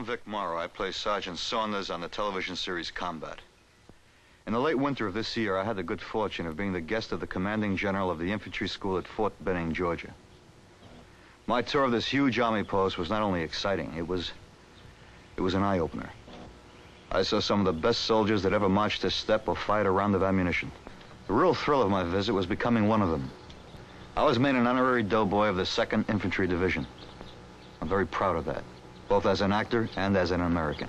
I'm Vic Morrow. I play Sergeant Saunders on the television series Combat. In the late winter of this year, I had the good fortune of being the guest of the commanding general of the infantry school at Fort Benning, Georgia. My tour of this huge army post was not only exciting, it was an eye-opener. I saw some of the best soldiers that ever marched a step or fired a round of ammunition. The real thrill of my visit was becoming one of them. I was made an honorary doughboy of the 2nd Infantry Division. I'm very proud of that, both as an actor and as an American.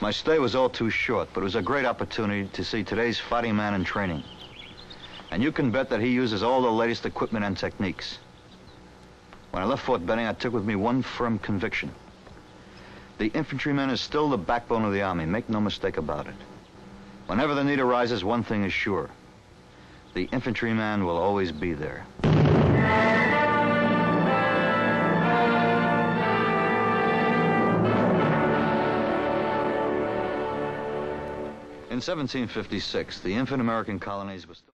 My stay was all too short, but it was a great opportunity to see today's fighting man in training. And you can bet that he uses all the latest equipment and techniques. When I left Fort Benning, I took with me one firm conviction. The infantryman is still the backbone of the Army, make no mistake about it. Whenever the need arises, one thing is sure. The infantryman will always be there. In 1756, the infant American colonies were still...